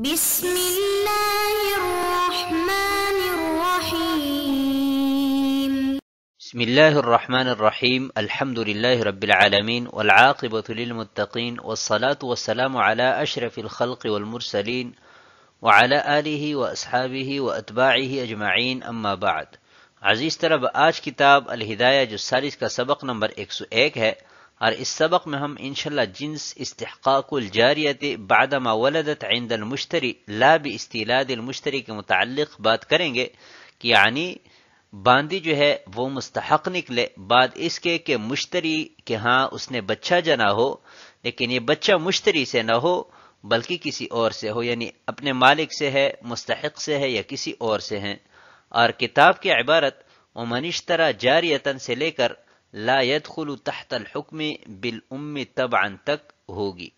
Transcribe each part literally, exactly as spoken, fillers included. بسم الله الرحمن الرحيم بسم الله الرحمن الرحيم الحمد لله رب العالمين والعاقبة للمتقين والصلاة والسلام على أشرف الخلق والمرسلين وعلى آله وأصحابه وأتباعه أجمعين أما بعد عزيز طلب آج کتاب الہدایہ جو ثالث کا سبق نمبر ایک سو ایک ہے اور اس سبق میں ہم انشاءاللہ جنس استحقاق الجاریت بعدما ولدت عند المشتری لا باستیلاد المشتری کے متعلق بات کریں گے کہ یعنی باندی جو ہے وہ مستحق نکلے بعد اس کے کہ مشتری کہ ہاں اس نے بچہ جنا ہو لیکن یہ بچہ مشتری سے نہ ہو بلکہ کسی اور سے ہو یعنی اپنے مالک سے ہے مستحق سے ہے یا کسی اور سے ہیں اور کتاب کی عبارت ومن اشترى جاریتاً سے لے کر لا يدخل تحت الحكم بالام طبعا تک ہوگی۔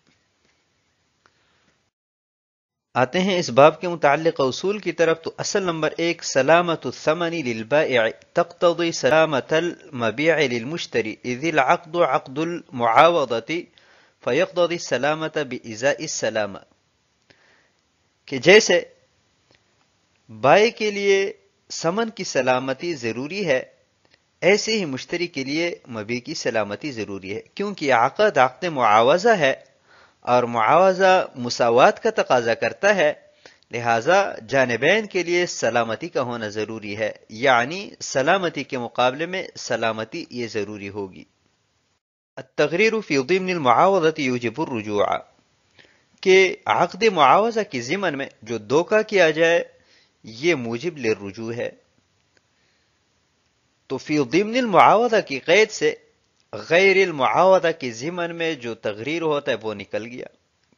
آتے ہیں اس باب کے متعلق اصول کی طرف تو اصل نمبر ایک سلامت الثمن للبائع تقتضی سلامت المبيع للمشتری اذ العقد عقد المعاوضة فيقتضي السلامت بإزاء السلامة کہ جیسے بائع کے لیے ثمن کی سلامتی ضروری ہے ایسے ہی مشتری کے لیے مبیع کی سلامتی ضروری ہے کیونکہ عقد عقد معاوضہ ہے اور معاوضہ مساوات کا تقاضا کرتا ہے لہذا جانبین کے لیے سلامتی کا ہونا ضروری ہے یعنی سلامتی کے مقابلے میں سلامتی یہ ضروری ہوگی۔ التغریر فی ضمن المعاوضة یوجب الرجوع کہ عقد معاوضہ کی ضمن میں جو دھوکہ کیا جائے یہ موجب للرجوع ہے تو فی ضمن المعاوضہ کی قید سے غیر المعاوضہ کی ضمن میں جو تغریر ہوتا ہے وہ نکل گیا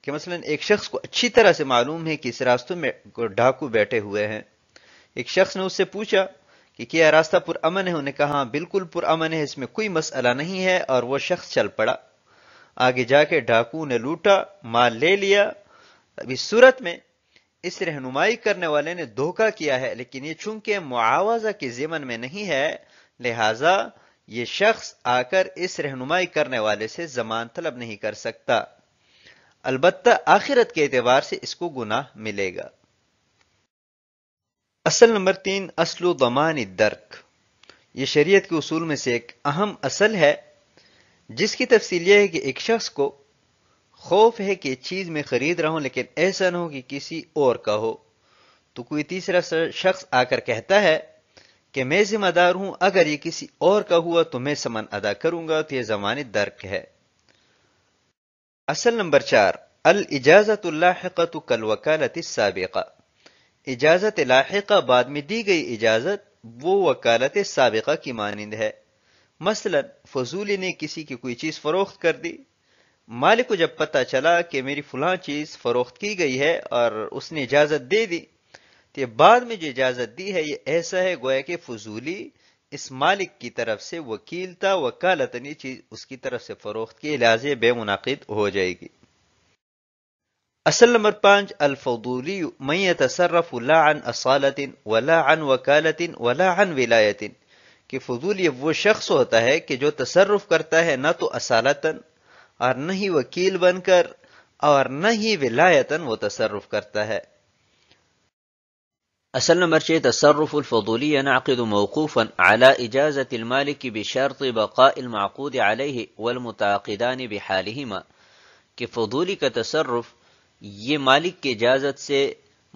کہ مثلا ایک شخص کو اچھی طرح سے معلوم ہے کہ اس راستوں میں ڈاکو بیٹھے ہوئے ہیں ایک شخص نے اس سے پوچھا کہ کیا راستہ پر امن ہے انہوں نے کہا بالکل پر امن ہے اس میں کوئی مسئلہ نہیں ہے اور وہ شخص چل پڑا آگے جا کے ڈاکو نے لوٹا مال لے لیا اب اس صورت میں اس رہنمائی کرنے والے نے دھوکہ کیا ہے لیکن یہ چونکہ معاوضہ کی ضمن میں نہیں ہے لہذا یہ شخص آ کر اس رہنمائی کرنے والے سے ضمان طلب نہیں کر سکتا البتہ آخرت کے اعتبار سے اس کو گناہ ملے گا۔ اصل نمبر تین اصل ضمان الدرک یہ شریعت کے اصول میں سے ایک اہم اصل ہے جس کی تفصیل یہ ہے کہ ایک شخص کو خوف ہے کہ چیز میں خرید رہا ہوں لیکن ایسا نہ ہو کہ کسی اور کا ہو تو کوئی تیسرا شخص آ کر کہتا ہے کہ میں ذمہ دار ہوں اگر یہ کسی اور کا ہوا تو میں ثمن ادا کروں گا تو یہ ضمان درک ہے۔ اصل نمبر چار الاجازت اللاحقۃ کالوکالۃ السابقہ اجازت لاحقہ بعد میں دی گئی اجازت وہ وکالت سابقہ کی مانند ہے مثلا فضولی نے کسی کی کوئی چیز فروخت کر دی مالک کو جب پتہ چلا کہ میری فلاں چیز فروخت کی گئی ہے اور اس نے اجازت دے دی تو بعد میں جو اجازت دی ہے یہ ایسا ہے گویا کہ فضولی اس مالک کی طرف سے وکیل تھا وکالتاً یہ چیز اس کی طرف سے فروخت کی لہذا بے منعقد ہو جائے گی۔ اصل نمبر پانچ الفضولی من يتصرف لا عن اصالة ولا عن وکالة ولا عن ولایت کہ فضولی وہ شخص ہوتا ہے کہ جو تصرف کرتا ہے نہ تو اصالتاً اور نہ ہی وکیل بن کر اور نہ ہی ولایتاً وہ تصرف کرتا ہے۔ اصل نمبر چھ تصرف الفضولی ينعقد موقوفا على اجازة المالک بشرط بقاء المعقود عليه والمتعاقدان بحالهما کہ فضولی کا تصرف یہ مالک کی اجازت سے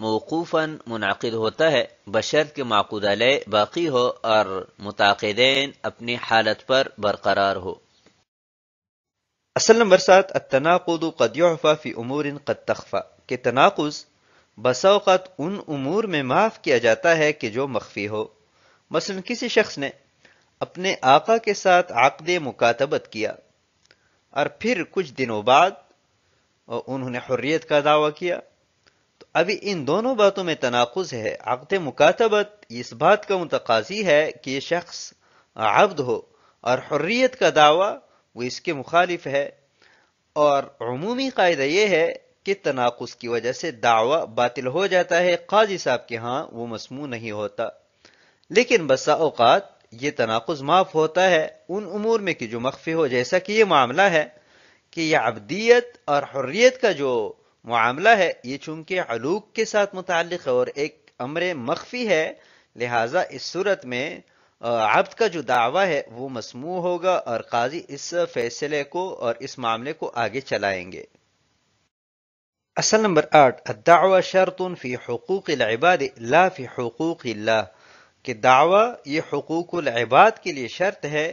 موقوفا منعقد ہوتا ہے بشرط کہ معقود علیہ باقی ہو اور متعاقدین اپنی حالت پر برقرار ہو۔ اصل نمبر سات التناقض قد يعفى في امور قد تخفى کہ تناقض بسا اوقات ان امور میں معاف کیا جاتا ہے کہ جو مخفی ہو مثلا کسی شخص نے اپنے آقا کے ساتھ عقد مکاتبت کیا اور پھر کچھ دنوں بعد انہوں نے حریت کا دعویٰ کیا تو ابھی ان دونوں باتوں میں تناقض ہے عقد مکاتبت اس بات کا متقاضی ہے کہ یہ شخص عبد ہو اور حریت کا دعویٰ وہ اس کے مخالف ہے اور عمومی قاعدہ یہ ہے کہ تناقض کی وجہ سے دعویٰ باطل ہو جاتا ہے قاضی صاحب کے ہاں وہ مسموع نہیں ہوتا لیکن بسا اوقات یہ تناقض معاف ہوتا ہے ان امور میں کہ جو مخفی ہو جیسا کہ یہ معاملہ ہے کہ یہ عبدیت اور حریت کا جو معاملہ ہے یہ چونکہ علوق کے ساتھ متعلق ہے اور ایک امر مخفی ہے، لہٰذا اس صورت میں عبد کا جو دعویٰ ہے وہ مسموع ہوگا اور قاضی اس فیصلے کو اور اس معاملے کو آگے چلائیں گے۔ اصل نمبر آٹھ، الدعویٰ شرط فی حقوق العباد لا فی حقوق اللہ، کہ دعویٰ یہ حقوق العباد کے لیے شرط ہے،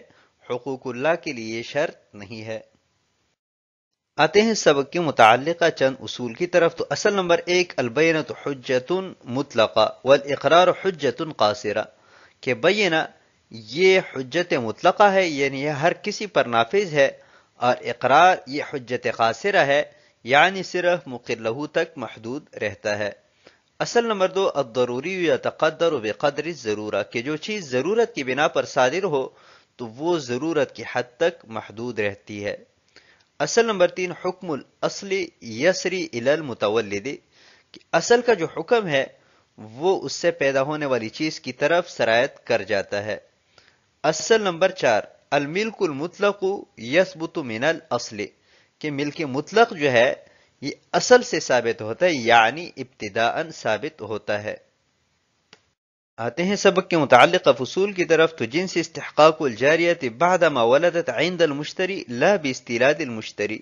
حقوق اللہ کے لیے شرط نہیں ہے۔ آتے ہیں سبق کے متعلقہ چند اصول کی طرف۔ تو اصل نمبر ایک، البینۃ حجۃ مطلقہ والاقرار حجۃ قاصرہ، کہ بینہ یہ حجت مطلقہ ہے یعنی یہ ہر کسی پر نافذ ہے، اور اقرار یہ حجت قاصرہ ہے یعنی صرف مقر لہو تک محدود رہتا ہے۔ اصل نمبر دو، الضروری یتقدر بقدر الضرورہ، کہ جو چیز ضرورت کی بنا پر صادر ہو تو وہ ضرورت کی حد تک محدود رہتی ہے۔ اصل نمبر تین، حکم الاصل یسری الی المتولد، کہ اصل کا جو حکم ہے وہ اس سے پیدا ہونے والی چیز کی طرف سرایت کر جاتا ہے۔ اصل نمبر چار، الملک المطلق یثبت من الاصل، کہ ملک مطلق جو ہے یہ اصل سے ثابت ہوتا ہے یعنی ابتداءً ثابت ہوتا ہے۔ آتے ہیں سبق کے متعلق فصول کی طرف۔ تو جنس استحقاق الجاریت بعدما ولدت عند المشتری لا باستیراد المشتری،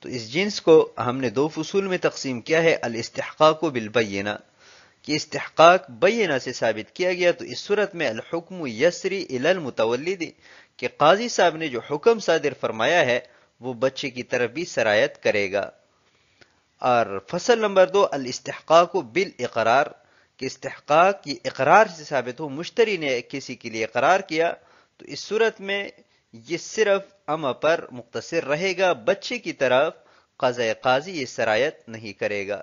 تو اس جنس کو ہم نے دو فصول میں تقسیم کیا ہے، الاستحقاق بالبینہ، کہ استحقاق بینہ سے ثابت کیا گیا تو اس صورت میں الحکم یسری الی المتولد، کہ قاضی صاحب نے جو حکم صادر فرمایا ہے وہ بچے کی طرف بھی سرایت کرے گا۔ اور فصل نمبر دو، الاستحقاق بالاقرار، کہ استحقاق یہ اقرار سے ثابت ہو، مشتری نے کسی کے لیے اقرار کیا تو اس صورت میں یہ صرف اما پر مقتصر رہے گا، بچے کی طرف قضاء قاضی یہ سرایت نہیں کرے گا۔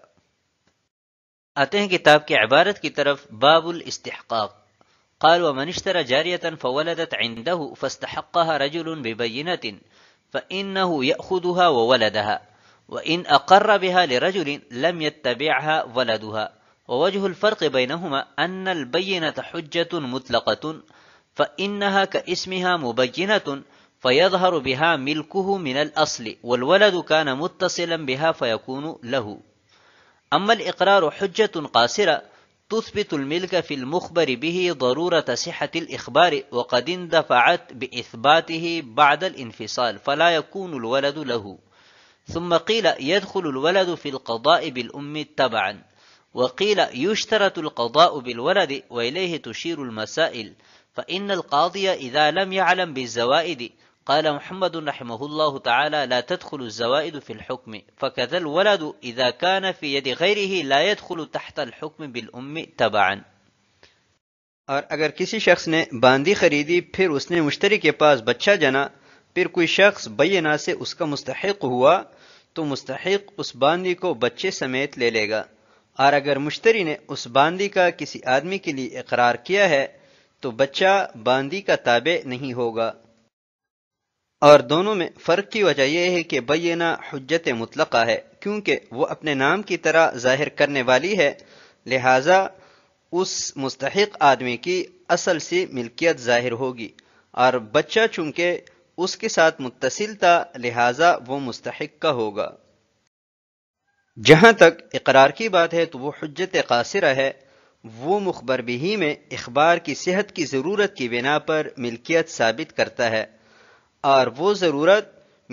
آتے ہیں کتاب کی عبارت کی طرف، باب الاستحقاق، قال ومن اشترى جارية فولدت عنده فاستحقها رجل ببينة فإنه يأخذها وولدها وإن أقر بها لرجل لم يتبعها ولدها، ووجه الفرق بينهما أن البينة حجة مطلقة فإنها كاسمها مبينة فيظهر بها ملكه من الأصل، والولد كان متصلا بها فيكون له. أما الإقرار حجة قاصرة تثبت الملك في المخبر به ضرورة صحة الإخبار وقد اندفعت بإثباته بعد الانفصال فلا يكون الولد له، ثم قيل يدخل الولد في القضاء بالأم تبعا، وقيل يشترط القضاء بالولد وإليه تشير المسائل، فإن القاضي إذا لم يعلم بالزوائد قال محمد رحمه الله تعالى لا تدخل الزوائد في الحكم، فكذا الولد إذا كان في يد غيره لا يدخل تحت الحكم بالأم تبعا۔ اور اگر کسی شخص نے باندھی خریدی پھر اس نے مشتری کے پاس بچہ جنا، پھر کوئی شخص بینہ سے اس کا مستحق ہوا تو مستحق اس باندھی کو بچے سمیت لے لے گا، اور اگر مشتری نے اس باندھی کا کسی آدمی کے لیے اقرار کیا ہے تو بچہ باندھی کا تابع نہیں ہوگا۔ اور دونوں میں فرق کی وجہ یہ ہے کہ بینہ حجت مطلقہ ہے کیونکہ وہ اپنے نام کی طرح ظاہر کرنے والی ہے، لہٰذا اس مستحق آدمی کی اصل سے ملکیت ظاہر ہوگی، اور بچہ چونکہ اس کے ساتھ متصل تھا لہٰذا وہ مستحق کا ہوگا۔ جہاں تک اقرار کی بات ہے تو وہ حجت قاصرہ ہے، وہ مخبر بھی میں اخبار کی صحت کی ضرورت کی بنا پر ملکیت ثابت کرتا ہے، اور وہ ضرورت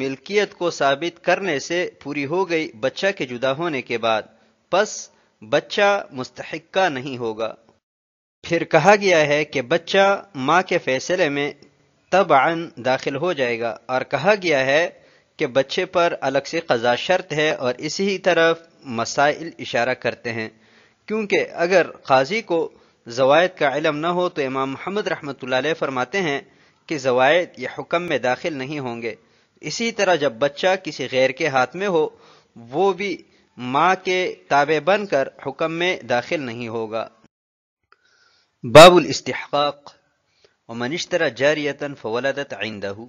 ملکیت کو ثابت کرنے سے پوری ہو گئی بچہ کے جدا ہونے کے بعد، پس بچہ مستحق کا نہیں ہوگا۔ پھر کہا گیا ہے کہ بچہ ماں کے فیصلے میں تبعاً داخل ہو جائے گا، اور کہا گیا ہے کہ بچے پر الگ سے قضا شرط ہے، اور اسی طرف مسائل اشارہ کرتے ہیں کیونکہ اگر قاضی کو زوائد کا علم نہ ہو تو امام محمد رحمۃ اللہ علیہ فرماتے ہیں کہ زوائد یہ حکم میں داخل نہیں ہوں گے۔ اسی طرح جب بچہ کسی غیر کے ہاتھ میں ہو وہ بھی ماں کے تابع بن کر حکم میں داخل نہیں ہوگا۔ باب الاستحقاق، ومن اشترى جارية فولدت عنده۔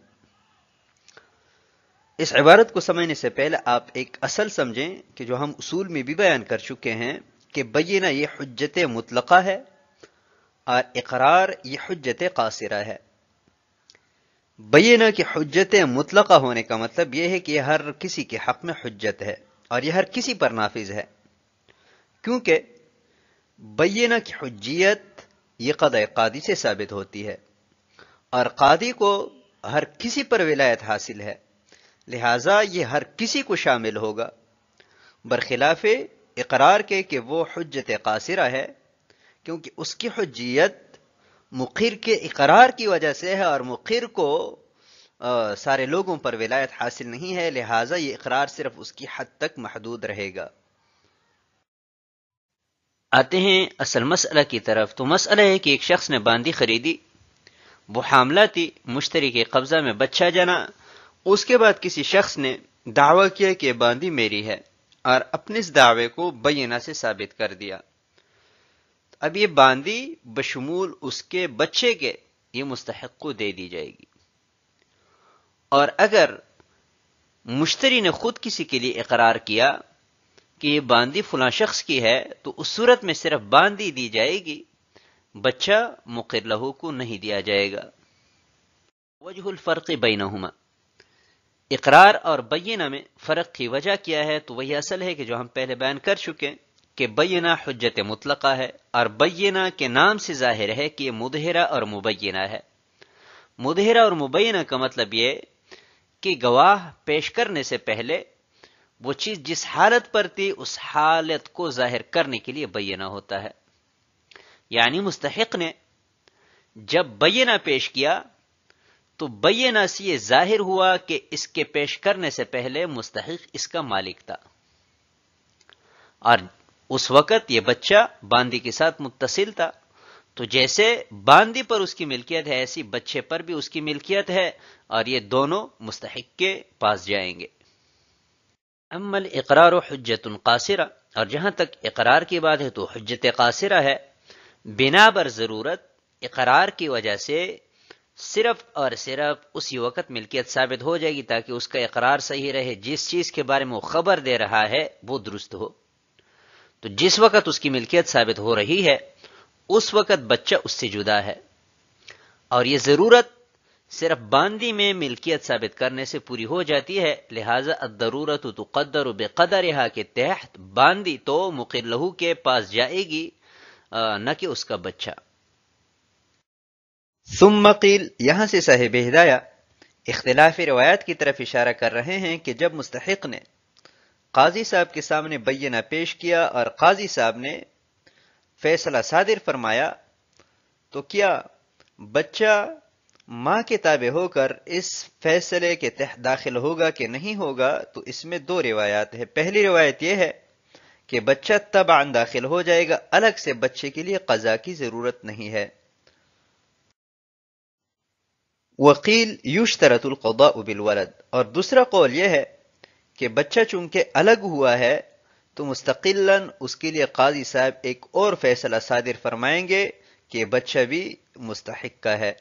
اس عبارت کو سمجھنے سے پہلے آپ ایک اصل سمجھیں کہ جو ہم اصول میں بھی بیان کر چکے ہیں، کہ بینہ یہ حجت مطلقہ ہے اور اقرار یہ حجت قاصرہ ہے۔ بینہ کی حجت مطلقہ ہونے کا مطلب یہ ہے کہ ہر کسی کے حق میں حجت ہے، और यह हर किसी पर नाफिज है, क्योंकि बय्यना की हुज्जियत ये क़ज़ाए क़ादी से साबित होती है और क़ादी को हर किसी पर विलायत हासिल है, लिहाजा ये हर किसी को शामिल होगा। बरखिलाफ़े इकरार के कि वो हुज्जत क़ासिरा है, क्योंकि उसकी हुज्जियत मुक़िर के इकरार की वजह से है और मुक़िर को आ, सारे लोगों पर विलायत हासिल नहीं है, लिहाजा ये इकरार सिर्फ उसकी हद तक महदूद रहेगा। आते हैं असल मसला की तरफ। तो मसला है कि एक शख्स ने बांदी खरीदी, वो हामला थी, मुश्तरी के कब्जा में बच्चा जना। उसके बाद किसी शख्स ने दावा किया कि बांदी मेरी है और अपने इस दावे को बयना से साबित कर दिया। अब ये बांदी बशमूल उसके बच्चे के ये मुस्तहक को दे दी जाएगी। और अगर मुश्तरी ने खुद किसी के लिए इकरार किया कि ये बांदी फलां शख्स की है, तो उस सूरत में सिर्फ बांदी दी जाएगी, बच्चा मुक़िर लहू को नहीं दिया जाएगा। वजहुल फ़र्क़ बैनहुमा, इकरार और बयना में फ़र्क की वजह क्या है? तो वही असल है कि जो हम पहले बयान कर चुके कि बयना हुज्जत मुतलक़ा है और बयना के नाम से जाहिर है कि यह मुदहरा और मुबैना है। मुदहरा और मुबैना का मतलब यह कि गवाह पेश करने से पहले वो चीज जिस हालत पर थी उस हालत को जाहिर करने के लिए बयना होता है। यानी मुस्तहिक ने जब बयना पेश किया तो बयना से यह जाहिर हुआ कि इसके पेश करने से पहले मुस्तहिक इसका मालिक था, और उस वक्त यह बच्चा बांदी के साथ मुत्तसिल था। तो जैसे बांदी पर उसकी मिल्कियत है, ऐसी बच्चे पर भी उसकी मिल्कियत है और ये दोनों मुस्तहिक के पास जाएंगे। अम्मल इकरार हुज्जतुन कासिरा, और जहां तक इकरार की बात है तो हुज्जत कासिरा है। बिना बर जरूरत इकरार की वजह से सिर्फ और सिर्फ उसी वक्त मिल्कियत साबित हो जाएगी ताकि उसका इकरार सही रहे। जिस चीज के बारे में वो खबर दे रहा है वो दुरुस्त हो। तो जिस वक्त उसकी मिल्कियत साबित हो रही है उस वक्त बच्चा उससे जुदा है, और यह जरूरत सिर्फ बांदी में मिल्कियत साबित करने से पूरी हो जाती है। लिहाजा अद्दरूरत तुक़द्दर बिक़दरिहा के तहत बांदी तो मुक़िर लहू के पास जाएगी, न कि उसका बच्चा। सुम्मा क़ील, यहां से साहिब हिदाया इख्तिलाफ रिवायात की तरफ इशारा कर रहे हैं कि जब मुस्तहिक ने काजी साहब के सामने बयना पेश किया और काजी साहब ने फैसला सादिर फरमाया, तो क्या बच्चा मां के ताबे होकर इस फैसले के तहत दाखिल होगा कि नहीं होगा? तो इसमें दो रिवायात है। पहली रिवायत यह है कि बच्चा तबअन दाखिल हो जाएगा, अलग से बच्चे के लिए कज़ा की जरूरत नहीं है। वकील युश्तरतुल क़ज़ाउ बिल वलद, और दूसरा कौल यह है कि बच्चा चूंकि अलग हुआ है तो मुस्तकिल्लन उसके लिए काजी साहब एक और फैसला सादिर फरमाएंगे कि बच्चा भी मुस्तहिक का है।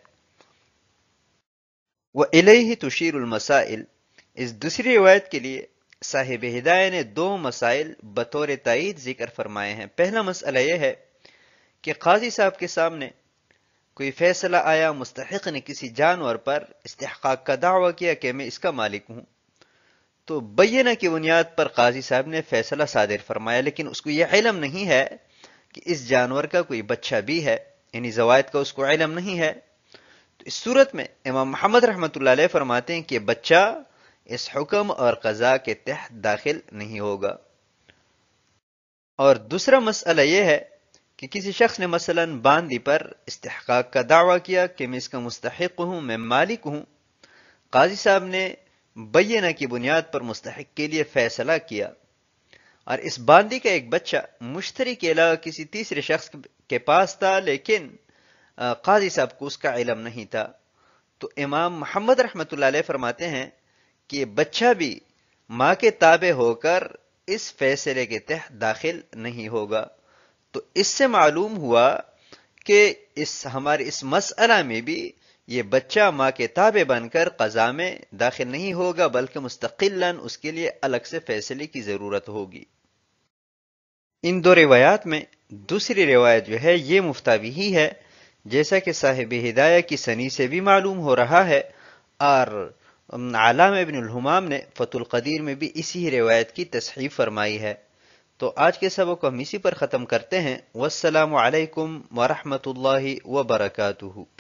व इलैहि तुशीरुल मसाइल, इस दूसरी रिवायत के लिए साहिब हिदायत ने दो मसाइल बतौर ताईद जिक्र फरमाए हैं। पहला मसला यह है कि काजी साहब के सामने कोई फैसला आया, मुस्तहिक ने किसी जानवर पर इस्तिहक़ाक़ का दावा किया कि मैं इसका मालिक हूं, तो बयना की बुनियाद पर काजी साहब ने फैसला सादिर फरमाया, लेकिन उसको यह इलम नहीं है कि इस जानवर का कोई बच्चा भी है, यानी ज़वायद का उसको इलम नहीं है। तो इस सूरत में इमाम मोहम्मद रहमतुल्लाह अलैह फरमाते हैं कि बच्चा इस हुक्म और कज़ा के तहत दाखिल नहीं होगा। और दूसरा मसला यह है कि किसी शख्स ने मसलन बांदी पर इस्तिहक़ाक़ का दावा किया कि मैं इसका मुस्तहिक़ हूं, मैं मालिक हूं। काजी साहब ने बयना की बुनियाद पर मुस्तहिक के लिए फैसला किया, और इस बांदी का एक बच्चा मुश्तरी के अलावा किसी तीसरे शख्स के पास था, लेकिन काजी साहब को उसका इलम नहीं था। तो इमाम मोहम्मद रहमतुल्लाह अलैह फरमाते हैं कि बच्चा भी मां के ताबे होकर इस फैसले के तहत दाखिल नहीं होगा। तो इससे मालूम हुआ कि इस हमारे इस मसला में भी ये बच्चा माँ के ताबे बनकर कज़ा में दाखिल नहीं होगा, बल्कि मुस्तकिल्लन उसके लिए अलग से फैसले की जरूरत होगी। इन दो रिवायात में दूसरी रिवायत जो है ये मुफ्तावी ही है, जैसा कि साहिब हिदायत की सनी से भी मालूम हो रहा है, और علامہ ابن الہمام نے فتح القدیر میں بھی اسی روایت کی تصحیح فرمائی ہے۔ تو آج کے سبق کو ہم اسی پر ختم کرتے ہیں۔ والسلام علیکم ورحمۃ اللہ وبرکاتہ۔